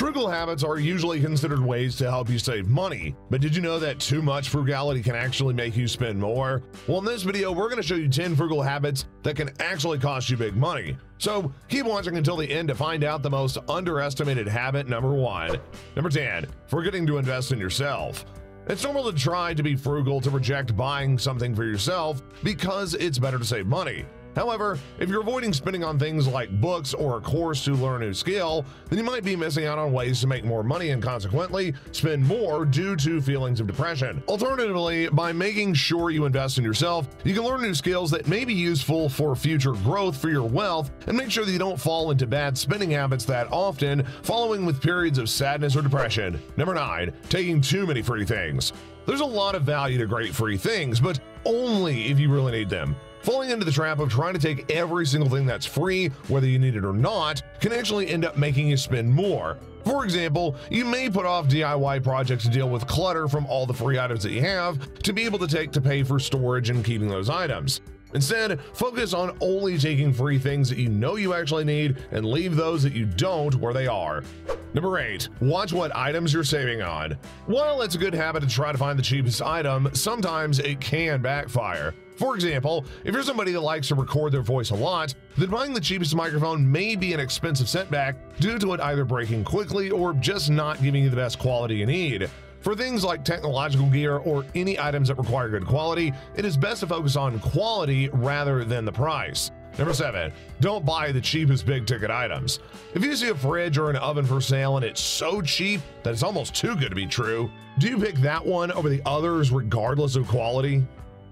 Frugal habits are usually considered ways to help you save money, but did you know that too much frugality can actually make you spend more? Well, in this video, we're going to show you 10 frugal habits that can actually cost you big money. So keep watching until the end to find out the most underestimated habit number 1. Number 10, forgetting to invest in yourself. It's normal to try to be frugal to reject buying something for yourself because it's better to save money. However, if you're avoiding spending on things like books or a course to learn a new skill, then you might be missing out on ways to make more money and consequently spend more due to feelings of depression. Alternatively, by making sure you invest in yourself, you can learn new skills that may be useful for future growth for your wealth and make sure that you don't fall into bad spending habits that often, following with periods of sadness or depression. Number 9, taking too many free things. There's a lot of value to great free things, but only if you really need them. Falling into the trap of trying to take every single thing that's free, whether you need it or not, can actually end up making you spend more. For example, you may put off DIY projects to deal with clutter from all the free items that you have to be able to take to pay for storage and keeping those items. Instead, focus on only taking free things that you know you actually need and leave those that you don't where they are. Number 8. Watch what items you're saving on. While it's a good habit to try to find the cheapest item, sometimes it can backfire. For example, if you're somebody that likes to record their voice a lot, then buying the cheapest microphone may be an expensive setback due to it either breaking quickly or just not giving you the best quality you need. For things like technological gear or any items that require good quality, it is best to focus on quality rather than the price. Number 7. Don't buy the cheapest big-ticket items. If you see a fridge or an oven for sale and it's so cheap that it's almost too good to be true, do you pick that one over the others regardless of quality?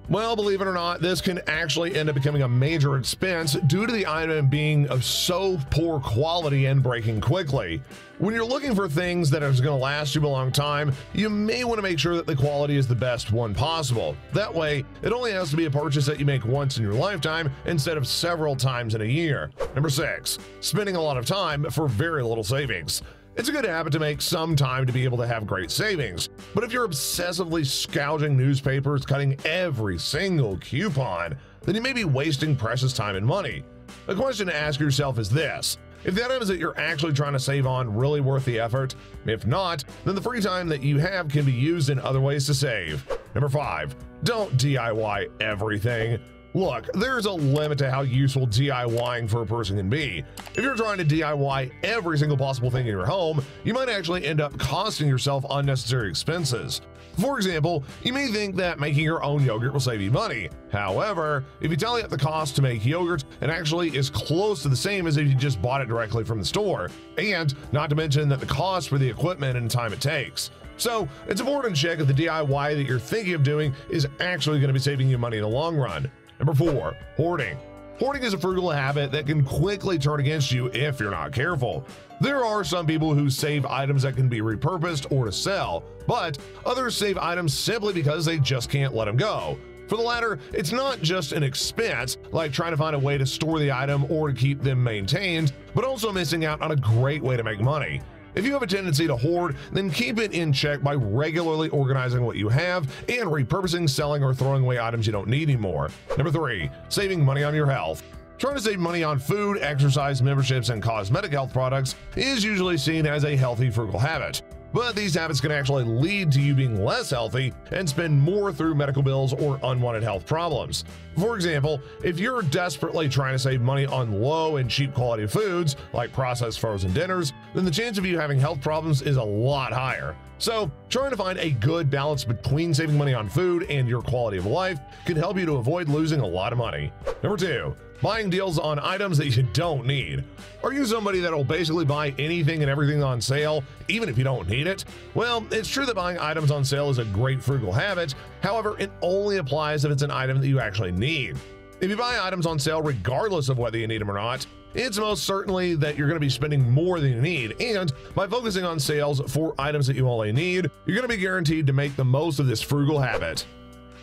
Well, believe it or not, this can actually end up becoming a major expense due to the item being of so poor quality and breaking quickly. When you're looking for things that are going to last you a long time, you may want to make sure that the quality is the best one possible. That way, it only has to be a purchase that you make once in your lifetime instead of several times in a year. Number 6. Spending a lot of time for very little savings. It's a good habit to make some time to be able to have great savings, but if you're obsessively scourging newspapers, cutting every single coupon, then you may be wasting precious time and money. The question to ask yourself is this: if the items that you're actually trying to save on really worth the effort? If not, then the free time that you have can be used in other ways to save. Number 5. Don't DIY everything. Look, there's a limit to how useful DIYing for a person can be. If you're trying to DIY every single possible thing in your home, you might actually end up costing yourself unnecessary expenses. For example, you may think that making your own yogurt will save you money. However, if you tally up the cost to make yogurt, it actually is close to the same as if you just bought it directly from the store, and not to mention that the cost for the equipment and time it takes. So it's important to check if the DIY that you're thinking of doing is actually going to be saving you money in the long run. Number 4. Hoarding. Hoarding is a frugal habit that can quickly turn against you if you're not careful. There are some people who save items that can be repurposed or to sell, but others save items simply because they just can't let them go. For the latter, it's not just an expense, like trying to find a way to store the item or to keep them maintained, but also missing out on a great way to make money. If you have a tendency to hoard, then keep it in check by regularly organizing what you have and repurposing, selling, or throwing away items you don't need anymore. Number 3. Saving money on your health. Trying to save money on food, exercise, memberships, and cosmetic health products is usually seen as a healthy, frugal habit. But these habits can actually lead to you being less healthy and spend more through medical bills or unwanted health problems. For example, if you're desperately trying to save money on low and cheap quality foods, like processed frozen dinners, then the chance of you having health problems is a lot higher. So, trying to find a good balance between saving money on food and your quality of life can help you to avoid losing a lot of money. Number 2. Buying deals on items that you don't need. Are you somebody that'll basically buy anything and everything on sale, even if you don't need it? Well, it's true that buying items on sale is a great frugal habit. However, it only applies if it's an item that you actually need. If you buy items on sale regardless of whether you need them or not, it's most certainly that you're going to be spending more than you need, and by focusing on sales for items that you only need, you're going to be guaranteed to make the most of this frugal habit.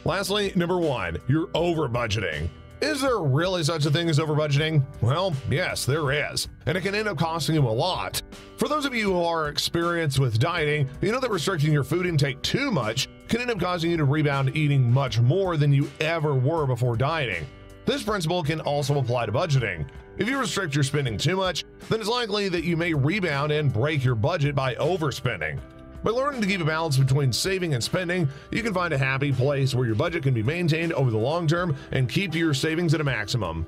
Lastly, number 1, you're over-budgeting. Is there really such a thing as over-budgeting? Well, yes, there is, and it can end up costing you a lot. For those of you who are experienced with dieting, you know that restricting your food intake too much can end up causing you to rebound eating much more than you ever were before dieting. This principle can also apply to budgeting. If you restrict your spending too much, then it's likely that you may rebound and break your budget by overspending. By learning to keep a balance between saving and spending, you can find a happy place where your budget can be maintained over the long term and keep your savings at a maximum.